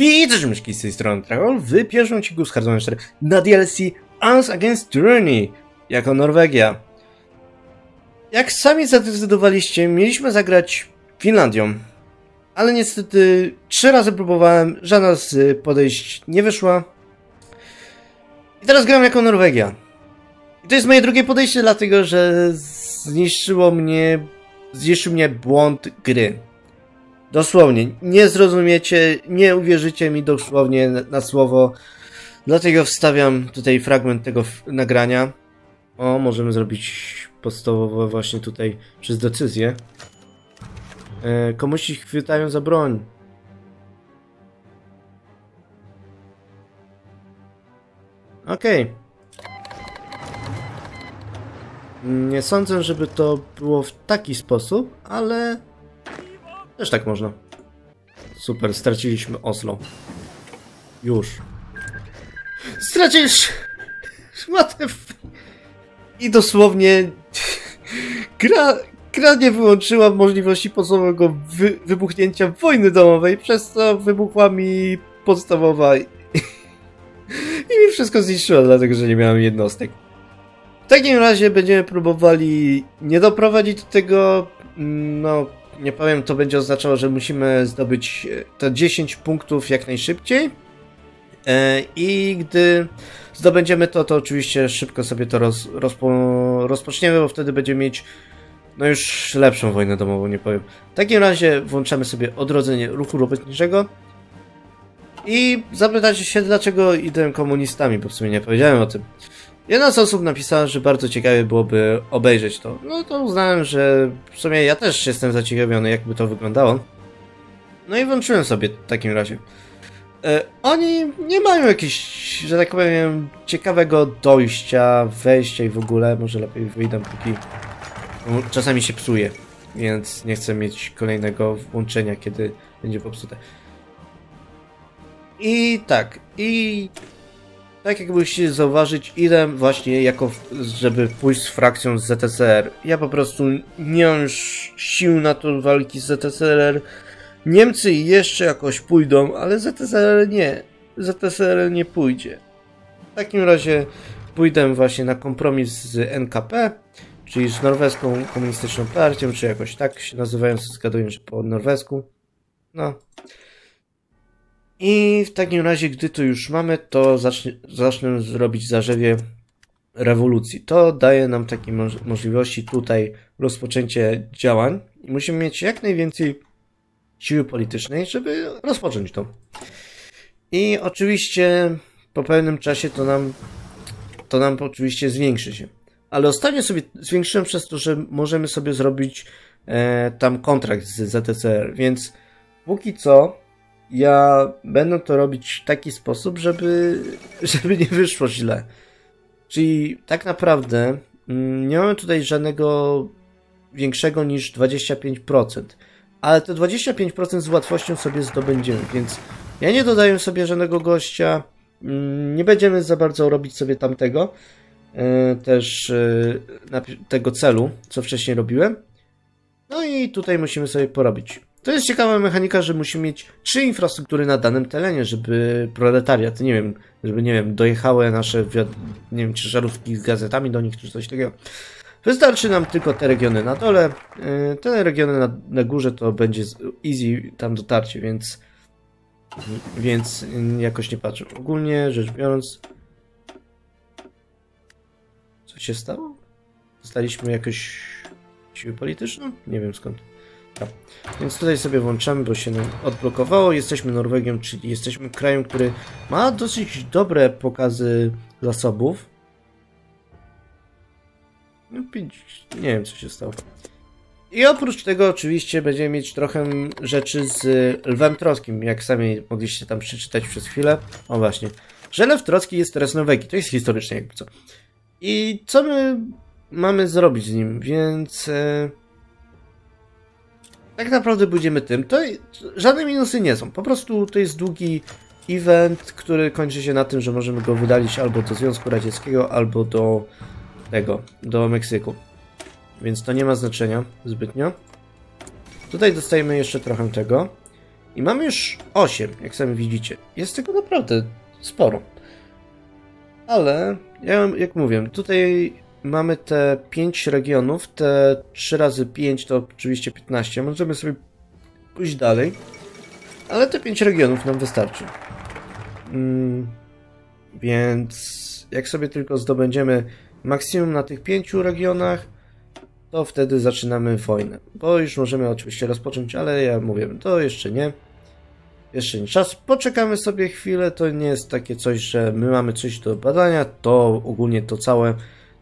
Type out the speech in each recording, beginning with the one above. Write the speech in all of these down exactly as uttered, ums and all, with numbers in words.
Widzę, że myszki z tej strony Travel wypierzą ci z Hearts of Iron cztery na D L C Arms Against Tyranny jako Norwegia. Jak sami zadecydowaliście, mieliśmy zagrać Finlandią, ale niestety trzy razy próbowałem, żadna z podejść nie wyszła i teraz gram jako Norwegia. I to jest moje drugie podejście, dlatego że zniszczyło mnie, zniszczył mnie błąd gry. Dosłownie, nie zrozumiecie, nie uwierzycie mi dosłownie na, na słowo, dlatego wstawiam tutaj fragment tego nagrania. O, możemy zrobić podstawowe właśnie tutaj przez decyzję. E, komuś ich chwytają za broń. Okej. Okay. Nie sądzę, żeby to było w taki sposób, ale też tak można. Super, straciliśmy Oslo. Już. Stracisz! What the f... I dosłownie gra, gra nie wyłączyła możliwości podstawowego wy, wybuchnięcia wojny domowej, przez co wybuchła mi podstawowa i, i mi wszystko zniszczyła, dlatego że nie miałem jednostek. W takim razie będziemy próbowali nie doprowadzić do tego, no nie powiem, to będzie oznaczało, że musimy zdobyć te dziesięć punktów jak najszybciej. I gdy zdobędziemy to, to oczywiście szybko sobie to roz, rozpo, rozpoczniemy, bo wtedy będziemy mieć no już lepszą wojnę domową, nie powiem. W takim razie włączamy sobie odrodzenie ruchu robotniczego i zapytacie się, dlaczego idę komunistami, bo w sumie nie powiedziałem o tym. Jedna z osób napisała, że bardzo ciekawie byłoby obejrzeć to. No to uznałem, że w sumie ja też jestem zaciekawiony, jakby to wyglądało. No i włączyłem sobie w takim razie. Oni nie mają jakiegoś, że tak powiem, ciekawego dojścia, wejścia i w ogóle. Może lepiej wyjdę, póki czasami się psuje, więc nie chcę mieć kolejnego włączenia, kiedy będzie popsute. I tak, i tak jak musicie zauważyć, idę właśnie jako, żeby pójść z frakcją z Z T C R. Ja po prostu nie mam już sił na to walki z Z T C R. Niemcy jeszcze jakoś pójdą, ale Z S R R nie. Z S R R nie pójdzie. W takim razie pójdę właśnie na kompromis z N K P, czyli z norweską komunistyczną partią, czy jakoś tak się nazywają, zgaduję, że po norwesku. No. I w takim razie, gdy to już mamy, to zacznę, zacznę zrobić zarzewie rewolucji. To daje nam takie moż możliwości tutaj rozpoczęcie działań. I musimy mieć jak najwięcej siły politycznej, żeby rozpocząć to. I oczywiście po pewnym czasie to nam to nam oczywiście zwiększy się. Ale ostatnio sobie zwiększyłem przez to, że możemy sobie zrobić e, tam kontrakt z Z T C R, więc póki co ja będę to robić w taki sposób, żeby, żeby nie wyszło źle. Czyli tak naprawdę nie mamy tutaj żadnego większego niż dwadzieścia pięć procent. Ale te dwadzieścia pięć procent z łatwością sobie zdobędziemy, więc ja nie dodaję sobie żadnego gościa, nie będziemy za bardzo robić sobie tamtego, też tego celu, co wcześniej robiłem. No i tutaj musimy sobie porobić. To jest ciekawa mechanika, że musimy mieć trzy infrastruktury na danym terenie, żeby proletariat, nie wiem, żeby, nie wiem, dojechały nasze, nie wiem, czy żarówki z gazetami do nich, czy coś takiego. Wystarczy nam tylko te regiony na dole, te regiony na, na górze to będzie easy tam dotarcie, więc więc jakoś nie patrzę. Ogólnie rzecz biorąc, co się stało? Dostaliśmy jakąś siłę polityczną? Nie wiem skąd. Tak. Więc tutaj sobie włączamy, bo się nam odblokowało. Jesteśmy Norwegią, czyli jesteśmy krajem, który ma dosyć dobre pokazy zasobów. No, pięć, nie wiem, co się stało. I oprócz tego oczywiście będziemy mieć trochę rzeczy z Lwem Trockim, jak sami mogliście tam przeczytać przez chwilę. O właśnie, że Lew Trocki jest teraz Norwegii, to jest historycznie jakby co. I co my mamy zrobić z nim, więc e, tak naprawdę będziemy tym, to żadne minusy nie są, po prostu to jest długi event, który kończy się na tym, że możemy go wydalić albo do Związku Radzieckiego, albo do tego, do Meksyku. Więc to nie ma znaczenia zbytnio. Tutaj dostajemy jeszcze trochę tego. I mamy już osiem, jak sami widzicie. Jest tego naprawdę sporo. Ale, ja, jak mówię, tutaj mamy te pięć regionów, te trzy razy pięć to oczywiście piętnaście. Możemy sobie pójść dalej, ale te pięć regionów nam wystarczy. Mm, więc jak sobie tylko zdobędziemy maksimum na tych pięciu regionach, to wtedy zaczynamy wojnę. Bo już możemy oczywiście rozpocząć, ale ja mówię, to jeszcze nie. Jeszcze nie czas. Poczekamy sobie chwilę. To nie jest takie coś, że my mamy coś do badania. To ogólnie to całe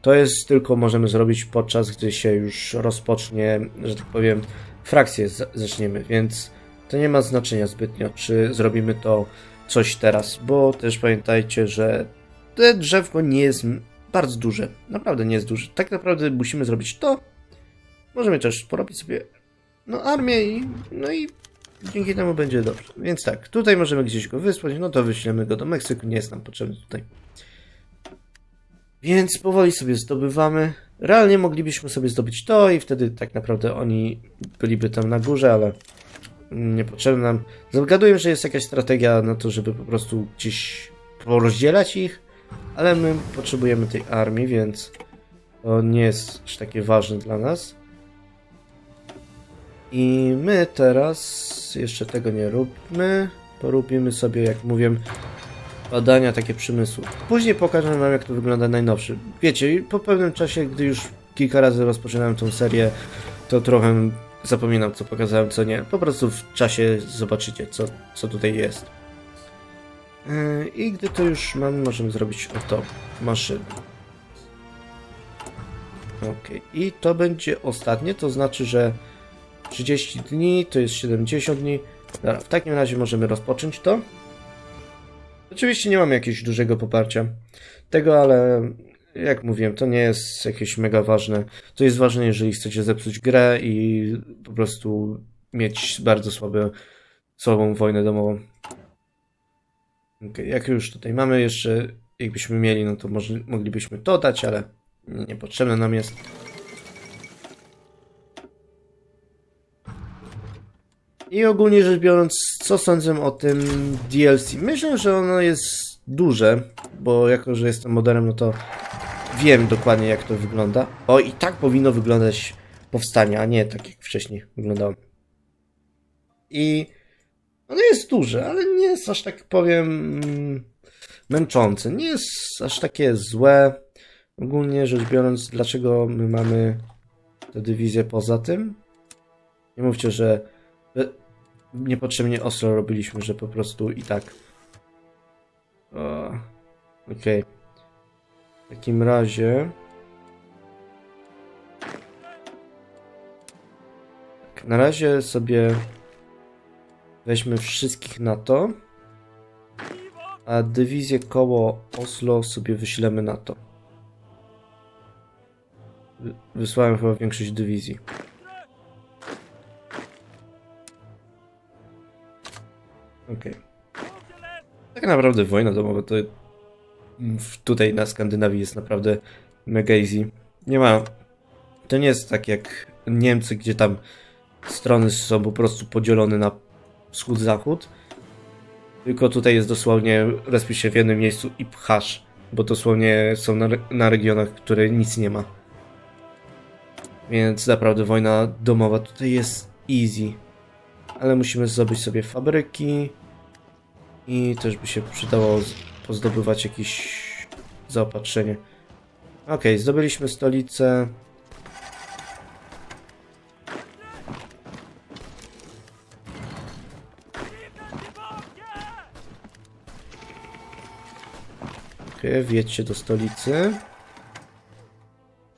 to jest tylko możemy zrobić podczas gdy się już rozpocznie, że tak powiem, frakcję zaczniemy. Więc to nie ma znaczenia zbytnio, czy zrobimy to coś teraz. Bo też pamiętajcie, że te drzewko nie jest bardzo duże. Naprawdę nie jest duże. Tak naprawdę musimy zrobić to. Możemy też porobić sobie no armię i no i dzięki temu będzie dobrze. Więc tak, tutaj możemy gdzieś go wysłać, no to wyślemy go do Meksyku, nie jest nam potrzebny tutaj. Więc powoli sobie zdobywamy. Realnie moglibyśmy sobie zdobyć to i wtedy tak naprawdę oni byliby tam na górze, ale nie potrzebne nam. Zgaduję, że jest jakaś strategia na to, żeby po prostu gdzieś porozdzielać ich, ale my potrzebujemy tej armii, więc to nie jest aż takie ważne dla nas. I my teraz jeszcze tego nie róbmy. Porobimy sobie, jak mówię, badania takie przemysłu. Później pokażę wam, jak to wygląda najnowszy. Wiecie, po pewnym czasie, gdy już kilka razy rozpoczynałem tą serię, to trochę zapominam, co pokazałem, co nie. Po prostu w czasie zobaczycie, co, co tutaj jest. Yy, I gdy to już mamy, możemy zrobić oto maszynę. Ok. I to będzie ostatnie, to znaczy, że trzydzieści dni, to jest siedemdziesiąt dni. Dobra, w takim razie możemy rozpocząć to. Oczywiście nie mamy jakiegoś dużego poparcia tego, ale jak mówiłem, to nie jest jakieś mega ważne. To jest ważne, jeżeli chcecie zepsuć grę i po prostu mieć bardzo słabe, słabą wojnę domową. Okay, jak już tutaj mamy jeszcze, jakbyśmy mieli, no to może, moglibyśmy to dać, ale niepotrzebne nam jest. I ogólnie rzecz biorąc, co sądzę o tym D L C? Myślę, że ono jest duże, bo jako, że jestem moderem, no to wiem dokładnie, jak to wygląda. O, i tak powinno wyglądać powstanie, a nie tak, jak wcześniej wyglądało. I ono jest duże, ale nie jest aż tak, powiem, męczące. Nie jest aż takie złe. Ogólnie rzecz biorąc, dlaczego my mamy tę dywizję poza tym? Nie mówcie, że niepotrzebnie ostro robiliśmy, że po prostu i tak. Okej. Okay. W takim razie tak, na razie sobie weźmy wszystkich na to, a dywizję koło Oslo sobie wyślemy na to. Wysłałem chyba większość dywizji. Okej. Okay. Tak naprawdę wojna domowa to tutaj na Skandynawii jest naprawdę mega easy. Nie ma... To nie jest tak jak Niemcy, gdzie tam strony są po prostu podzielone na wschód-zachód. Tylko tutaj jest dosłownie rozpisz się w jednym miejscu i pchasz. Bo dosłownie są na, na regionach, które nic nie ma. Więc naprawdę wojna domowa tutaj jest easy. Ale musimy zdobyć sobie fabryki i też by się przydało pozdobywać jakieś zaopatrzenie. Ok, zdobyliśmy stolicę. Ok, wjedźcie do stolicy.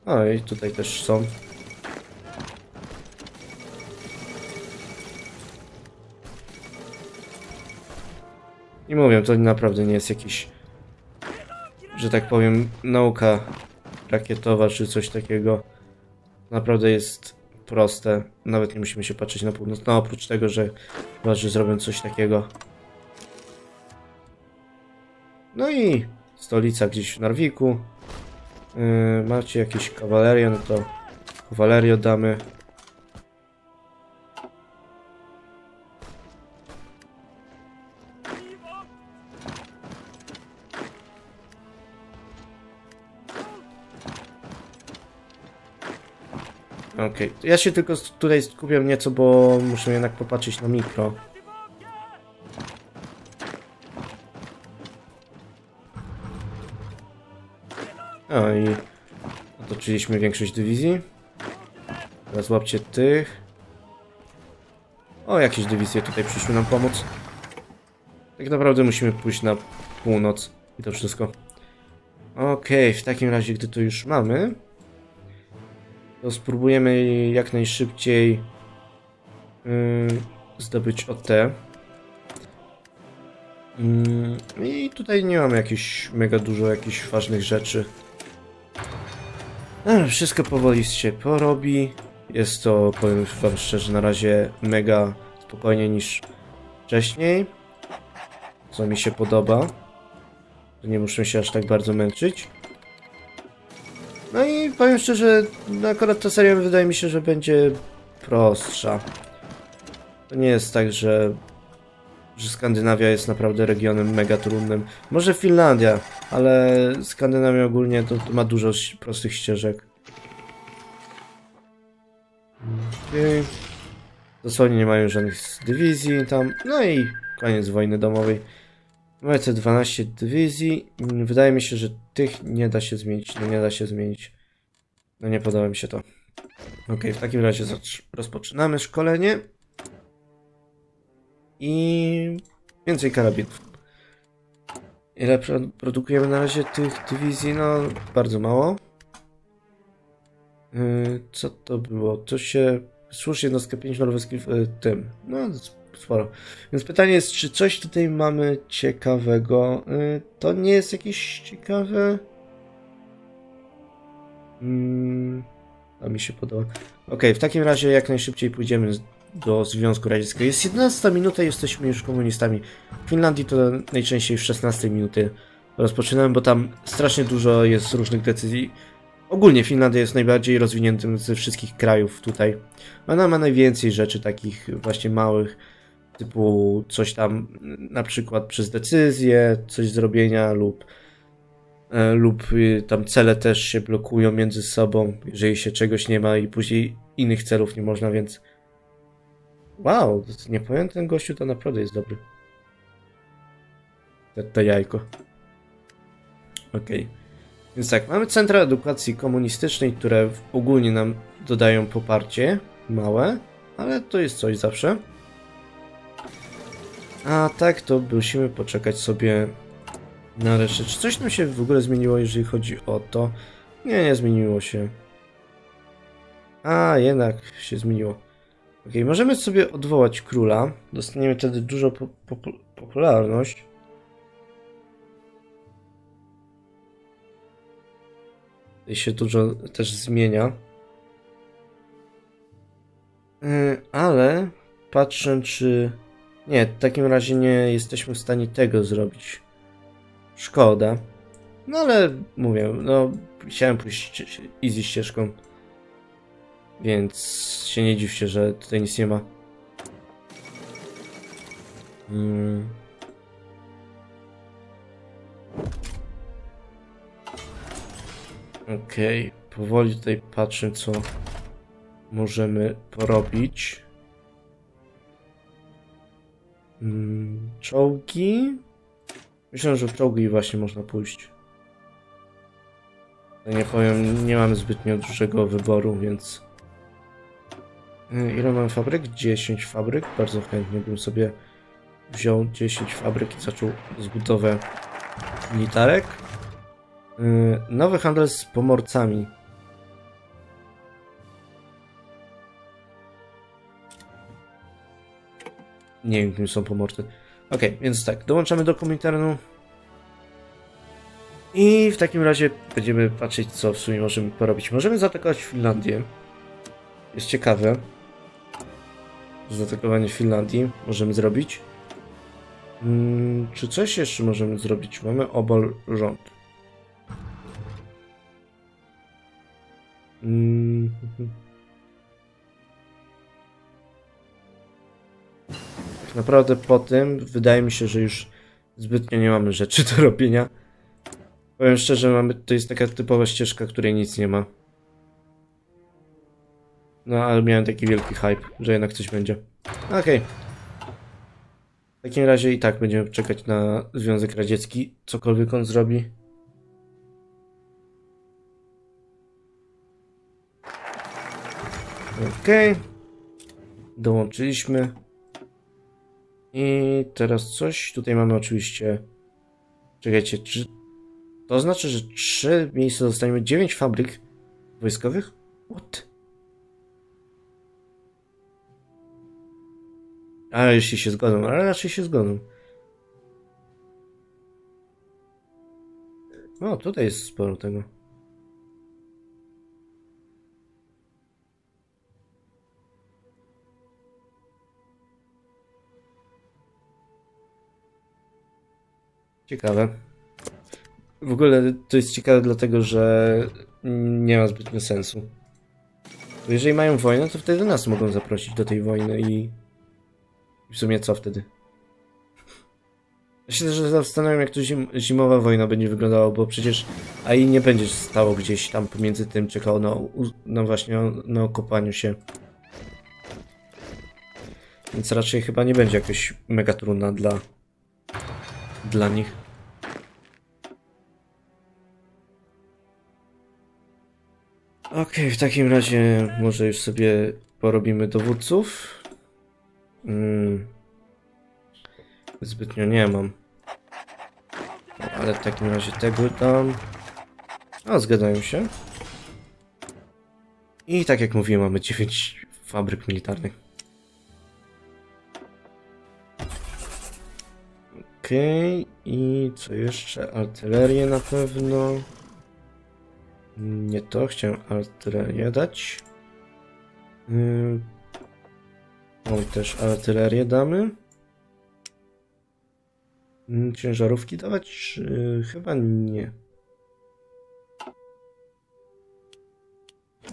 O, i tutaj też są. I mówię, to naprawdę nie jest jakiś, że tak powiem, nauka rakietowa czy coś takiego. Naprawdę jest proste. Nawet nie musimy się patrzeć na północ. No oprócz tego, że chyba, że zrobią coś takiego. No i stolica gdzieś w Narwiku. Yy, macie jakieś kawalerię, no to kawalerię damy. Okej, okay. Ja się tylko tutaj skupiam nieco, bo muszę jednak popatrzeć na mikro. A i otoczyliśmy większość dywizji. Teraz łapcie tych. O, jakieś dywizje tutaj przyszły nam pomóc. Tak naprawdę musimy pójść na północ i to wszystko. Okej, okay, w takim razie, gdy to już mamy, to spróbujemy jak najszybciej yy, zdobyć O T. Yy, I tutaj nie mamy jakichś mega dużo jakichś ważnych rzeczy. No, wszystko powoli się porobi. Jest to, powiem wam szczerze, na razie mega spokojnie niż wcześniej. Co mi się podoba. Nie muszę się aż tak bardzo męczyć. No i powiem szczerze, no akurat ta seria wydaje mi się, że będzie prostsza. To nie jest tak, że, że Skandynawia jest naprawdę regionem mega trudnym. Może Finlandia, ale Skandynawia ogólnie to, to ma dużo prostych ścieżek. Okay. Dosłownie nie mają żadnych dywizji tam. No i koniec wojny domowej. Mamy te dwanaście dywizji. Wydaje mi się, że tych nie da się zmienić. No nie da się zmienić. No nie podoba mi się to. Ok, w takim razie rozpoczynamy szkolenie. I więcej karabinów. Ile produkujemy na razie tych dywizji? No bardzo mało. Co to było? To się... Słusznie jednostkę pięć norweskich w tym. No, sporo. Więc pytanie jest, czy coś tutaj mamy ciekawego? To nie jest jakieś ciekawe... Hmm, to mi się podoba. Ok, w takim razie jak najszybciej pójdziemy do Związku Radzieckiego. Jest jedenasta minuta i jesteśmy już komunistami. W Finlandii to najczęściej w szesnastej minuty rozpoczynamy, bo tam strasznie dużo jest różnych decyzji. Ogólnie Finlandia jest najbardziej rozwiniętym ze wszystkich krajów tutaj. Ona ma najwięcej rzeczy takich właśnie małych, typu coś tam na przykład przez decyzję, coś zrobienia lub, e, lub tam cele też się blokują między sobą, jeżeli się czegoś nie ma i później innych celów nie można, więc... Wow, nie powiem, ten gościu to naprawdę jest dobry. To, to jajko. Okej. Okay. Więc tak, mamy centra edukacji komunistycznej, które ogólnie nam dodają poparcie, małe, ale to jest coś zawsze. A tak, to musimy poczekać sobie na resztę. Czy coś nam się w ogóle zmieniło, jeżeli chodzi o to? Nie, nie zmieniło się. A, jednak się zmieniło. Ok, możemy sobie odwołać króla. Dostaniemy wtedy dużo po po popularność. I się dużo też zmienia. Yy, ale patrzę, czy... Nie, w takim razie nie jesteśmy w stanie tego zrobić. Szkoda. No ale mówię, no chciałem pójść easy ścieżką. Więc się nie dziwcie, że tutaj nic nie ma. Yy. Okej, okay. Powoli tutaj patrzę, co możemy porobić. Hmm, czołgi? Myślę, że w czołgi właśnie można pójść. Nie powiem, nie mamy zbytnio dużego wyboru, więc... Ile mamy fabryk? dziesięć fabryk. Bardzo chętnie bym sobie wziął dziesięć fabryk i zaczął zbudowę militarek. Nowy handel z pomorcami. Nie wiem, kim są pomorcy. Ok, więc tak, dołączamy do Kominternu. I w takim razie będziemy patrzeć, co w sumie możemy porobić. Możemy zaatakować Finlandię. Jest ciekawe. Zaatakowanie Finlandii możemy zrobić. Hmm, czy coś jeszcze możemy zrobić? Mamy obol rząd. Mm. Tak naprawdę po tym wydaje mi się, że już zbytnio nie mamy rzeczy do robienia. Powiem szczerze, mamy, to jest taka typowa ścieżka, której nic nie ma. No, ale miałem taki wielki hype, że jednak coś będzie. Okej. Okay. W takim razie i tak będziemy czekać na Związek Radziecki, cokolwiek on zrobi. Okej. Okay. Dołączyliśmy. I teraz coś. Tutaj mamy oczywiście... Czekajcie, czy... To znaczy, że trzy miejsca dostaniemy dziewięć fabryk wojskowych? What? Ale jeśli się zgodzą, ale raczej się zgodzą. No, tutaj jest sporo tego. Ciekawe. W ogóle to jest ciekawe dlatego, że nie ma zbytnio sensu. Bo jeżeli mają wojnę, to wtedy nas mogą zaprosić do tej wojny i... I w sumie co wtedy? Ja się też zastanawiam, jak tu zim, zimowa wojna będzie wyglądała, bo przecież A I nie będzie stało gdzieś tam pomiędzy tym, czekało na, na właśnie na okopaniu się. Więc raczej chyba nie będzie jakoś mega trudna dla, dla nich. Okej, okay, w takim razie może już sobie porobimy dowódców. Hmm. Zbytnio nie mam. Ale w takim razie tego dam. A, zgadzają się. I tak jak mówiłem, mamy dziewięć fabryk militarnych. Okej, okay. I co jeszcze? Artylerię na pewno. Nie to, chciałem artylerię dać. Hmm. Oj, też artylerię damy. Ciężarówki dawać? Yy, chyba nie.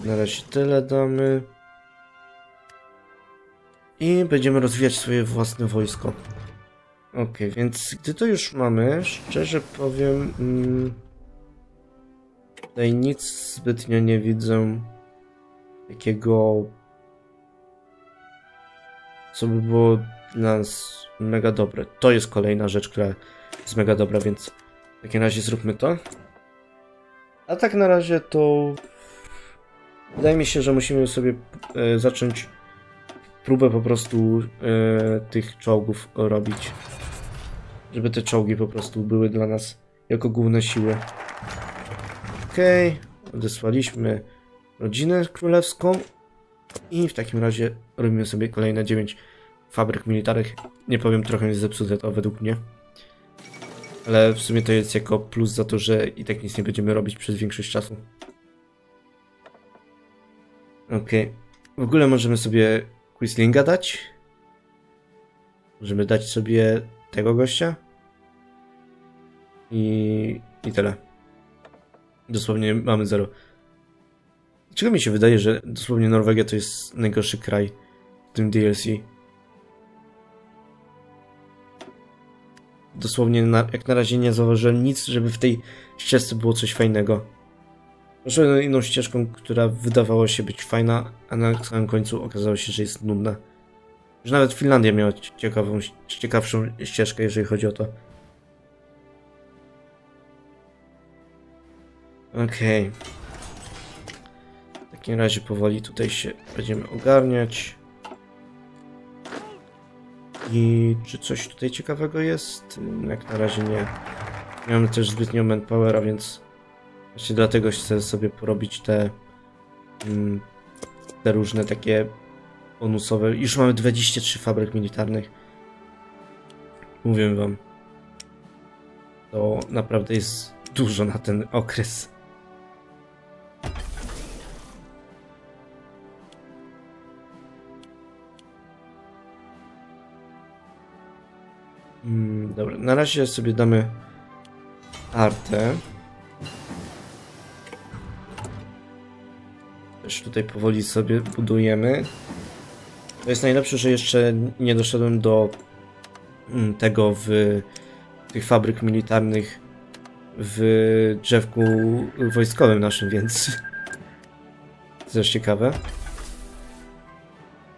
Na razie tyle damy. I będziemy rozwijać swoje własne wojsko. Ok, więc gdy to już mamy, szczerze powiem... Hmm, tutaj nic zbytnio nie widzę takiego... Co by było dla nas mega dobre. To jest kolejna rzecz, która jest mega dobra, więc w takim razie zróbmy to. A tak na razie to... Wydaje mi się, że musimy sobie e, zacząć próbę po prostu e, tych czołgów robić. Żeby te czołgi po prostu były dla nas jako główne siły. Okej, okay. Odesłaliśmy rodzinę królewską. I w takim razie robimy sobie kolejne dziewięć fabryk militarnych. Nie powiem, trochę jest zepsute to według mnie. Ale w sumie to jest jako plus za to, że i tak nic nie będziemy robić przez większość czasu. Okej. Okay. W ogóle możemy sobie Quislinga dać. Możemy dać sobie tego gościa. I, i tyle. Dosłownie mamy zero. Czego mi się wydaje, że dosłownie Norwegia to jest najgorszy kraj w tym D L C. Dosłownie na, jak na razie nie zauważyłem nic, żeby w tej ścieżce było coś fajnego. Poszedłem inną ścieżką, która wydawała się być fajna, a na samym końcu okazało się, że jest nudna. Już nawet Finlandia miała ciekawą, ciekawszą ścieżkę, jeżeli chodzi o to. Okej. Okay. W takim razie powoli tutaj się będziemy ogarniać. I czy coś tutaj ciekawego jest? Jak na razie nie. Nie mamy też zbytnio manpowera, więc właśnie dlatego chcę sobie porobić te, te różne takie bonusowe. Już mamy dwadzieścia trzy fabryk militarnych. Mówię wam. To naprawdę jest dużo na ten okres. Dobra, na razie sobie damy artę. Też tutaj powoli sobie budujemy. To jest najlepsze, że jeszcze nie doszedłem do tego w tych fabryk militarnych w drzewku wojskowym naszym, więc... Coś ciekawe.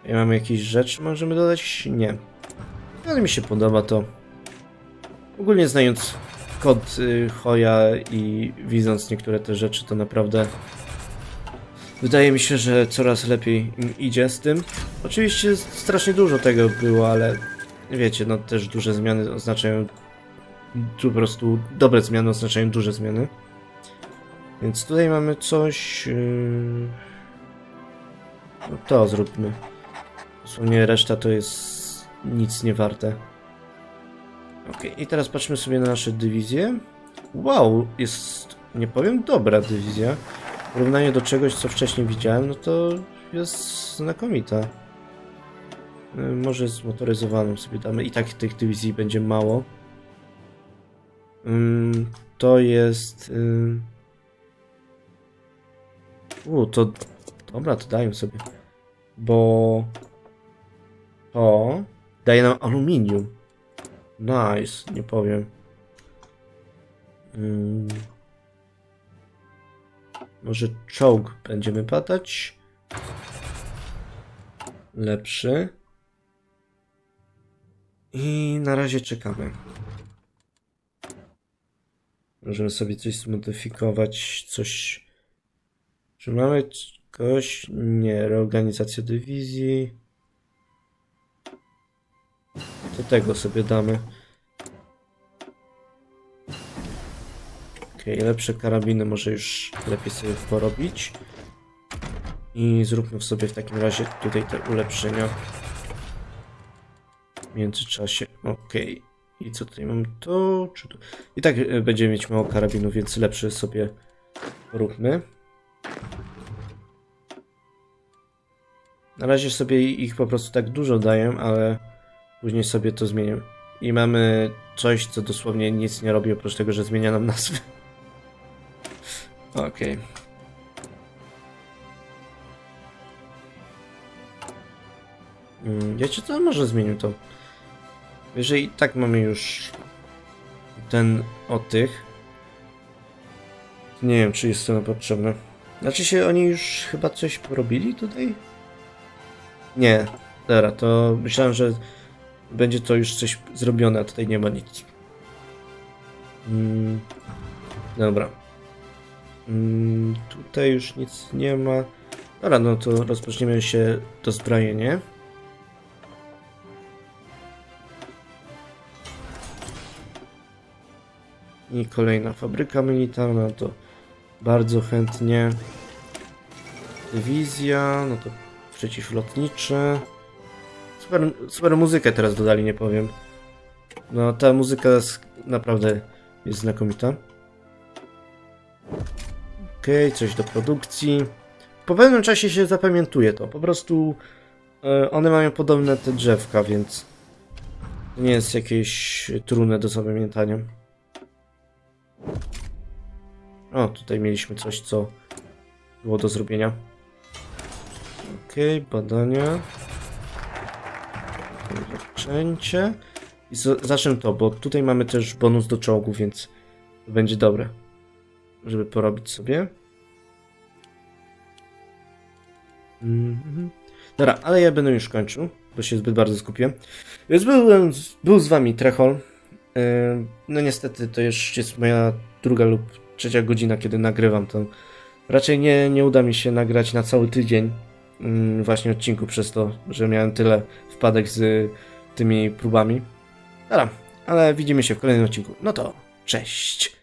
I mamy jakieś rzeczy, możemy dodać? Nie. Ale mi się podoba to. Ogólnie znając kod y, Hoya i widząc niektóre te rzeczy, to naprawdę wydaje mi się, że coraz lepiej im idzie z tym. Oczywiście strasznie dużo tego było, ale wiecie, no też duże zmiany oznaczają po prostu dobre zmiany oznaczają duże zmiany. Więc tutaj mamy coś. Yy... No to zróbmy. Dosłownie reszta to jest nic nie warte. Ok, i teraz patrzmy sobie na nasze dywizje. Wow, jest, nie powiem, dobra dywizja. W porównaniu do czegoś, co wcześniej widziałem, no to jest znakomita. Może zmotoryzowaną sobie damy. I tak tych dywizji będzie mało. To jest... U, to... Dobra, to daję sobie. Bo... To... Daje nam aluminium. Nice, nie powiem. Hmm. Może czołg będziemy patać. Lepszy. I na razie czekamy. Możemy sobie coś zmodyfikować, coś... Czy mamy coś? Nie, reorganizacja dywizji. Do tego sobie damy. Okej, okay, lepsze karabiny może już lepiej sobie porobić. I zróbmy sobie w takim razie tutaj te ulepszenia. W międzyczasie, okej. Okay. I co tutaj mam? To czy tu? I tak będziemy mieć mało karabinów, więc lepsze sobie poróbmy. Na razie sobie ich po prostu tak dużo daję, ale... Później sobie to zmienię. I mamy coś, co dosłownie nic nie robi, oprócz tego, że zmienia nam nazwę. Okej. Okay. Wiecie co? Może zmienię to. Jeżeli tak mamy już ten od tych. Nie wiem, czy jest to potrzebne. Znaczy się, oni już chyba coś porobili tutaj? Nie. Dobra, to myślałem, że... Będzie to już coś zrobione, a tutaj nie ma nic. Mm, dobra. Mm, tutaj już nic nie ma. Dobra, no to rozpoczniemy się dozbrojenie. I kolejna fabryka militarna, to bardzo chętnie. Dywizja, no to przeciwlotnicze. Super, super muzykę teraz dodali, nie powiem. No, ta muzyka naprawdę jest znakomita. Okej, okay, coś do produkcji. Po pewnym czasie się zapamiętuje to. Po prostu y, one mają podobne te drzewka, więc to nie jest jakieś trudne do zapamiętania. O, tutaj mieliśmy coś, co było do zrobienia. Okej, okay, badania. Zaczęcie. I zacznę to, bo tutaj mamy też bonus do czołgu, więc to będzie dobre, żeby porobić sobie. Mm-hmm. Dobra, ale ja będę już kończył, bo się zbyt bardzo skupię. Więc byłem, był z wami Trechol. Yy, no niestety to już jest moja druga lub trzecia godzina, kiedy nagrywam to. Raczej nie, nie uda mi się nagrać na cały tydzień yy, właśnie odcinku przez to, że miałem tyle wpadek z tymi próbami. Dobra, ale widzimy się w kolejnym odcinku. No to cześć!